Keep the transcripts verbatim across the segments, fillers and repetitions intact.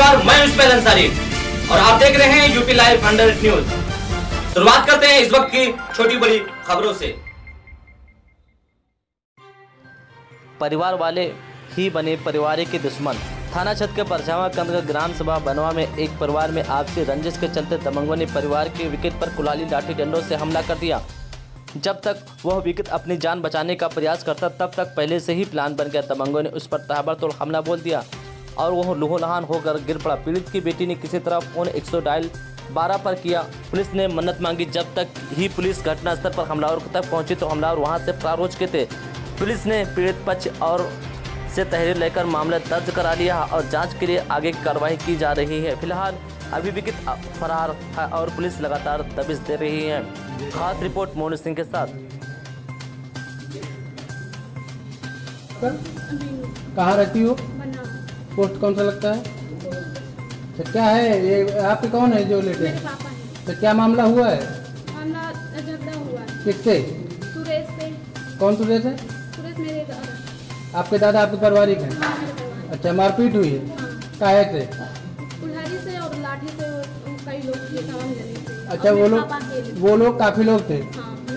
नमस्कार, मैं उस्मान अंसारी और आप देख रहे हैं यूपी लाइव हंड्रेड न्यूज। शुरुआत करते हैं इस वक्त की छोटी बड़ी खबरों से। परिवार वाले ही बने परिवार के दुश्मन। थाना क्षेत्र के परछावा कंद ग्राम सभा बनवा में एक परिवार में आपसी रंजिश के चलते दबंगों ने परिवार के विकेट पर कुलाली लाठी डंडों से हमला कर दिया। जब तक वह विकेट अपनी जान बचाने का प्रयास करता तब तक पहले से ही प्लान बन गया। दबंगों ने उस पर ताबड़तोड़ हमला बोल दिया और वह लहूलुहान होकर गिर पड़ा। पीड़ित की बेटी ने किसी तरह फोन एक सौ डायल बारह पर किया। पुलिस ने मन्नत मांगी। जब तक ही पुलिस घटनास्थल पर हमलावर तक पहुंची तो हमलावर वहां से फरार हो चुके थे। पुलिस ने पीड़ित पक्ष और से तहरीर लेकर मामला दर्ज करा लिया और जांच के लिए आगे कार्रवाई की जा रही है। फिलहाल अभी विकित फरार था और पुलिस लगातार दबिश दे रही है। खास रिपोर्ट मोनू सिंह के साथ। कहाँ रहती हो? पोस्ट कौन सा लगता है? तो क्या है ये, आपके कौन है जो लेटे हैं? तो क्या मामला हुआ है? मामला झगड़ा हुआ है। किससे? सुरेश से। कौन सुरेश है? सुरेश मेरे दादा। आपके दादा आपके पारिवारिक हैं? हाँ। अच्छा, मारपीट हुई है? हाँ। काहे से? कुल्हाड़ी से और लाठी से कई लोग थे सामान लेने के। अच्छा, वो लोग वो लोग काफी लोग थे।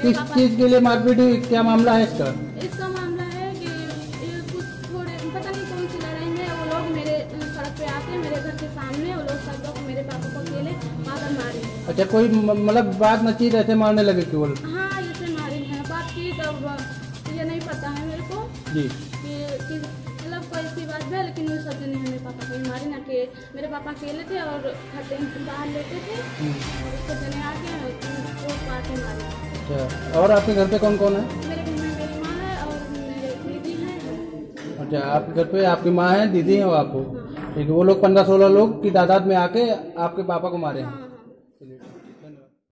किस चीज के लिए मारपीट हुई? क्या मामला है इसका? इसका मामला है कि कुछ थोड़े पता नहीं कौन सी लड़ाई में वो लोग मेरे सड़क पे आते हैं, मेरे घर के सामने वो लोग सब लोग मेरे पापा को अकेले मार मारे। अच्छा, कोई मतलब बात न चीज ऐसे मारने लगे केवल? हाँ, ऐसे मारे हैं। बात की तब ये नहीं पता है मेरे को जी कि मतलब कोई सी बात है, लेकिन वो सब नहीं मेरे पापा को मारे ना कि मेरे पापा अकेले थे और घर बाहर लेते थे और उसको जने आके वो पार्टी मारे। अच्छा, और आपके घर पे कौन कौन है? मेरे घर में मेरी माँ है और मेरी दीदी है। अच्छा, आपके घर पे आपकी माँ है, दीदी है और आपको? हाँ। वो लोग पंद्रह सोलह लोग की तादाद में आके आपके पापा को मारे हैं। हाँ।